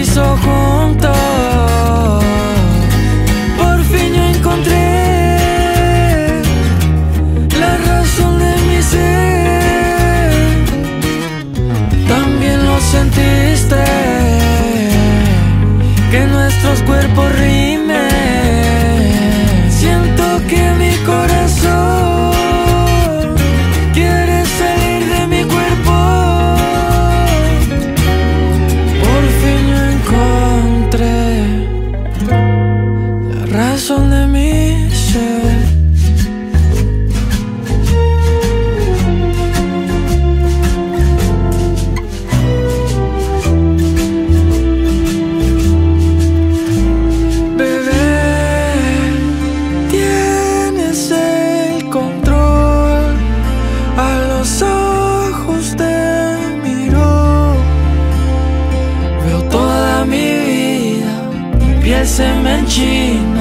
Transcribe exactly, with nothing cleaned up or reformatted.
hizo juntos. Por fin yo encontré la razón de mi ser. También lo sentiste, que nuestros cuerpos rimen. Siento que mi corazón quiere salir de mi cuerpo. Por fin yo encontré la razón de mi ser. Se me enchina.